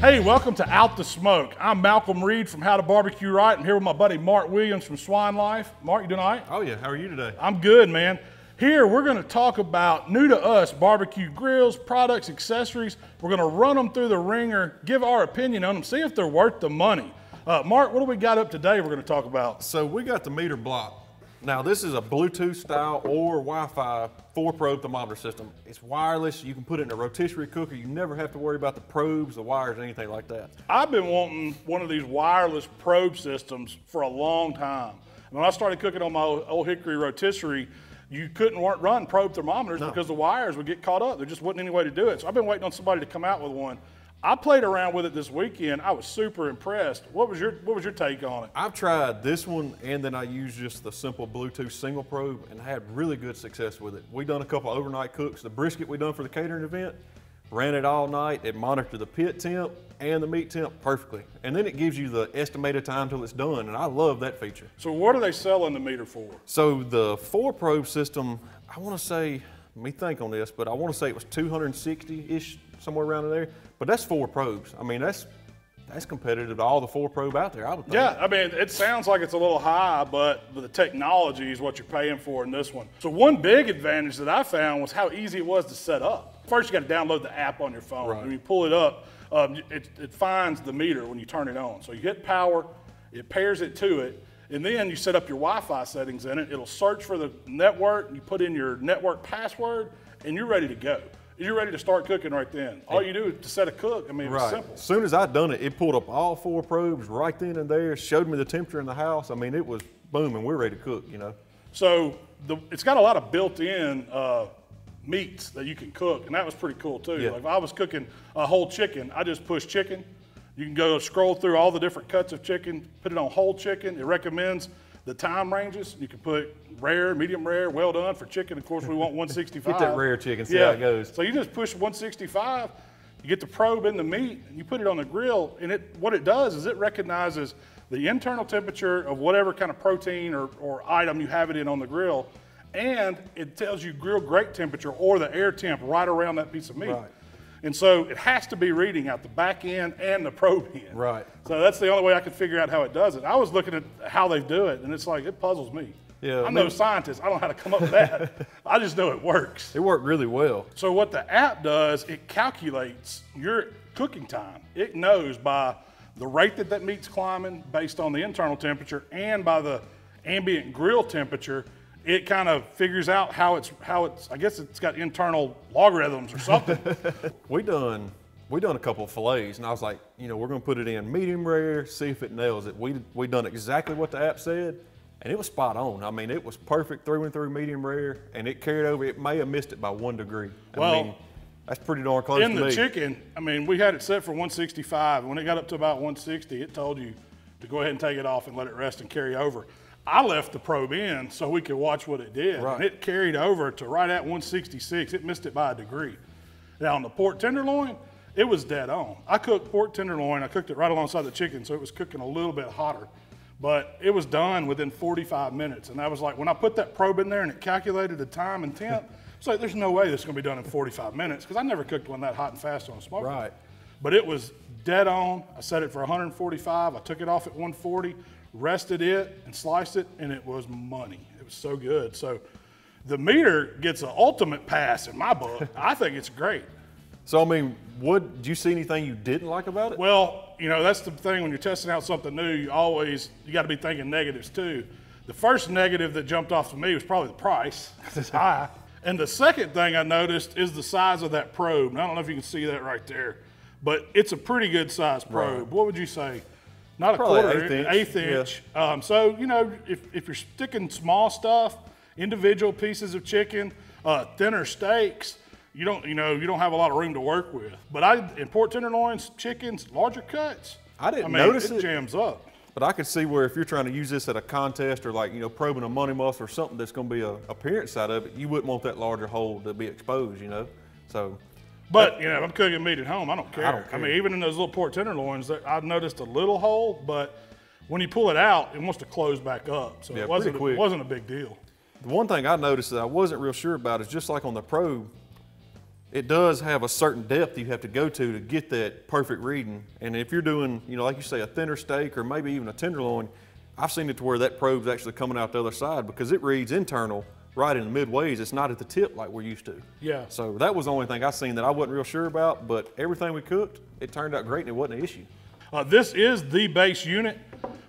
Hey, welcome to Out the Smoke. I'm Malcolm Reed from How to Barbecue Right. I'm here with my buddy Mark Williams from Swine Life. Mark, you doing all right? Oh yeah, how are you today? I'm good, man. Here, we're gonna talk about, new to us, barbecue grills, products, accessories. We're gonna run them through the ringer, give our opinion on them, see if they're worth the money. Mark, what do we got up today we're gonna talk about? So we got the MEATER Block. Now this is a Bluetooth style or Wi-Fi 4-probe thermometer system. It's wireless, you can put it in a rotisserie cooker, you never have to worry about the probes, the wires, anything like that. I've been wanting one of these wireless probe systems for a long time. When I started cooking on my old Hickory rotisserie, you couldn't run probe thermometers because the wires would get caught up. There just wasn't any way to do it. So I've been waiting on somebody to come out with one. I played around with it this weekend. I was super impressed. What was your take on it? I've tried this one, and then I used just the simple Bluetooth single probe, and I had really good success with it. We done a couple of overnight cooks. The brisket we done for the catering event, ran it all night. It monitored the pit temp and the meat temp perfectly. And then it gives you the estimated time till it's done, and I love that feature. So what are they selling the MEATER for? So the 4-probe system, I want to say, let me think on this, but I want to say it was 260-ish, somewhere around in there. But that's 4 probes. I mean, that's competitive to all the 4-probe out there, I would think. Yeah, I mean, it sounds like it's a little high, but the technology is what you're paying for in this one. So one big advantage that I found was how easy it was to set up. First, you got to download the app on your phone. Right. When you pull it up, it finds the meter when you turn it on. So you hit power, it pairs it to it, and then you set up your Wi-Fi settings in it. It'll search for the network, and you put in your network password, and you're ready to go. You're ready to start cooking right then. All you do is to set a cook. I mean, it's simple. As soon as I done it, it pulled up all 4 probes right then and there, showed me the temperature in the house. I mean, it was boom, and we're ready to cook, you know. So it's got a lot of built-in meats that you can cook, and that was pretty cool too. Yeah. Like if I was cooking a whole chicken, I just push chicken. You can go scroll through all the different cuts of chicken, put it on whole chicken. It recommends the time ranges. You can put rare, medium rare, well done. For chicken, of course, we want 165. Get that rare chicken, see how it goes. So you just push 165, you get the probe in the meat, and you put it on the grill, and what it does is it recognizes the internal temperature of whatever kind of protein or item you have it in on the grill, and it tells you grill grate temperature or the air temp right around that piece of meat. Right. And so it has to be reading out the back end and the probe end. Right. So that's the only way I could figure out how it does it. I was looking at how they do it, and it's like, it puzzles me. Yeah, I'm no scientist. I don't know how to come up with that. I just know it works. It worked really well. So what the app does, it calculates your cooking time. It knows by the rate that meat's climbing based on the internal temperature and by the ambient grill temperature. It kind of figures out how it's. I guess it's got internal logarithms or something. we done a couple of fillets, and I was like, you know, we're gonna put it in medium rare, see if it nails it. We done exactly what the app said, and it was spot on. I mean, it was perfect through and through medium rare, and it carried over. It may have missed it by 1 degree. Well, I mean, that's pretty darn close to me. In the chicken, I mean, we had it set for 165, and when it got up to about 160, it told you to go ahead and take it off and let it rest and carry over. I left the probe in so we could watch what it did. Right. And it carried over to right at 166. It missed it by 1 degree. Now on the pork tenderloin, it was dead on. I cooked pork tenderloin. I cooked it right alongside the chicken, so it was cooking a little bit hotter. But it was done within 45 minutes. And I was like, when I put that probe in there and it calculated the time and temp, it's like, there's no way this is gonna be done in 45 minutes because I never cooked one that hot and fast on a smoker. Right. But it was dead on. I set it for 145. I took it off at 140. Rested it and sliced it, and it was money. It was so good. So the MEATER gets an ultimate pass in my book. I think it's great. So I mean, do you see anything you didn't like about it? Well, you know, that's the thing when you're testing out something new, you got to be thinking negatives too. The first negative that jumped off to me was probably the price. It's high. And the second thing I noticed is the size of that probe. And I don't know if you can see that right there, but it's a pretty good size probe. Right. What would you say? Not probably a quarter, an eighth inch. Yeah. So, you know, if you're sticking small stuff, individual pieces of chicken, thinner steaks, you don't have a lot of room to work with. But in pork tenderloins, chickens, larger cuts, I mean, it jams up. But I could see where if you're trying to use this at a contest or like, you know, probing a money muscle or something that's going to be an appearance out of it, you wouldn't want that larger hole to be exposed, you know, so. But, you know, if I'm cooking meat at home, I don't care. I mean, even in those little pork tenderloins, I've noticed a little hole, but when you pull it out, it wants to close back up. So yeah, it wasn't a big deal. The one thing I noticed that I wasn't real sure about is just like on the probe, It does have a certain depth you have to go to get that perfect reading. And if you're doing, you know, like you say, a thinner steak or maybe even a tenderloin, I've seen it to where that probe's actually coming out the other side because it reads internal right in the midways. It's not at the tip like we're used to. Yeah. So that was the only thing I seen that I wasn't real sure about, but everything we cooked, it turned out great and it wasn't an issue. This is the base unit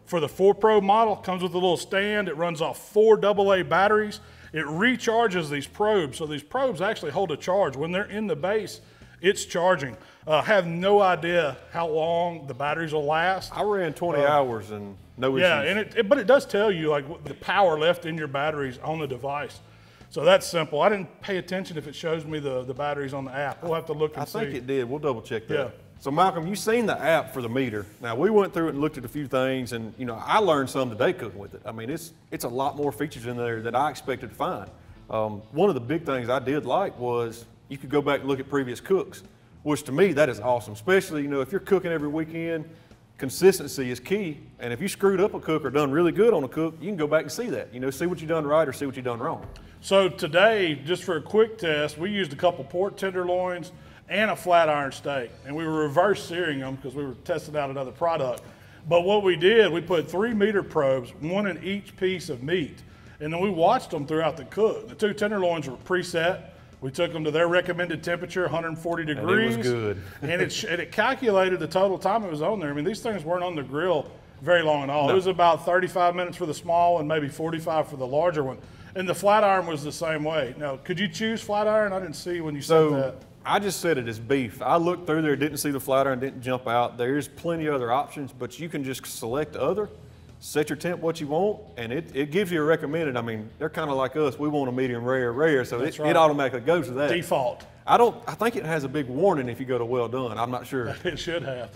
for the 4Pro model. Comes with a little stand. It runs off 4 AA batteries. It recharges these probes. So these probes actually hold a charge. When they're in the base, it's charging. Have no idea how long the batteries will last. I ran 20 hours and no issues. Yeah, and but it does tell you like the power left in your batteries on the device. So that's simple. I didn't pay attention if it shows me the batteries on the app. We'll have to look and see. I think it did. We'll double check that. Yeah. So Malcolm, you've seen the app for the MEATER. Now we went through it and looked at a few things, and you know I learned some today cooking with it. I mean, it's a lot more features in there that I expected to find. One of the big things I did like was you could go back and look at previous cooks, which to me that is awesome. Especially you know if you're cooking every weekend, consistency is key. And if you screwed up a cook or done really good on a cook, you can go back and see that. You know, see what you done right or see what you done wrong. So today, just for a quick test, we used a couple pork tenderloins and a flat iron steak. And we were reverse searing them because we were testing out another product. But what we did, we put 3 meter probes, one in each piece of meat. And then we watched them throughout the cook. The two tenderloins were preset. We took them to their recommended temperature, 140 degrees. And it was good. and it calculated the total time it was on there. I mean, these things weren't on the grill very long at all. No. It was about 35 minutes for the small and maybe 45 for the larger one. And the flat iron was the same way. Now, could you choose flat iron? I didn't see when you said that. I just said it as beef. I looked through there, didn't see the flat iron, didn't jump out. There's plenty of other options, but you can just select other, set your temp what you want, and it gives you a recommended. I mean, they're kind of like us. We want a medium rare, so it automatically goes to that. Default. I think it has a big warning if you go to well done. I'm not sure. It should have.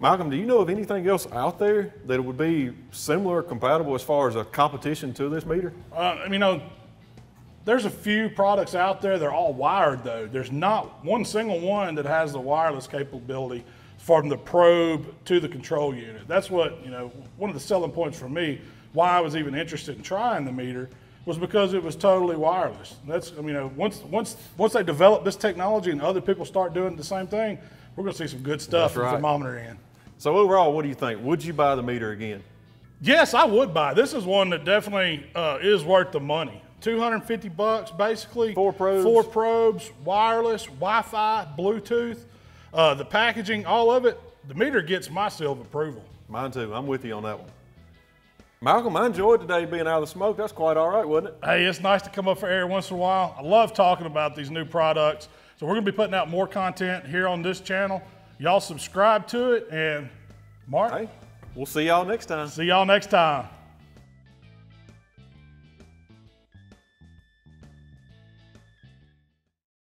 Malcolm, do you know of anything else out there that would be similar or compatible as far as a competition to this MEATER? I mean, there's a few products out there. They're all wired though. There's not one single one that has the wireless capability from the probe to the control unit. That's what, you know, one of the selling points for me, why I was even interested in trying the MEATER was because it was totally wireless. That's, I mean, once they develop this technology and other people start doing the same thing, we're gonna see some good stuff from the thermometer end. So overall, what do you think? Would you buy the MEATER again? Yes, I would buy. This is one that definitely is worth the money. $250 basically. Four probes, wireless, Wi-Fi, Bluetooth, the packaging, all of it. The MEATER gets my seal of approval. Mine too, I'm with you on that one. Malcolm, I enjoyed today being out of the smoke. That's quite all right, wasn't it? Hey, it's nice to come up for air once in a while. I love talking about these new products. So we're gonna be putting out more content here on this channel. Y'all subscribe to it, and Mark. Hey, we'll see y'all next time. See y'all next time.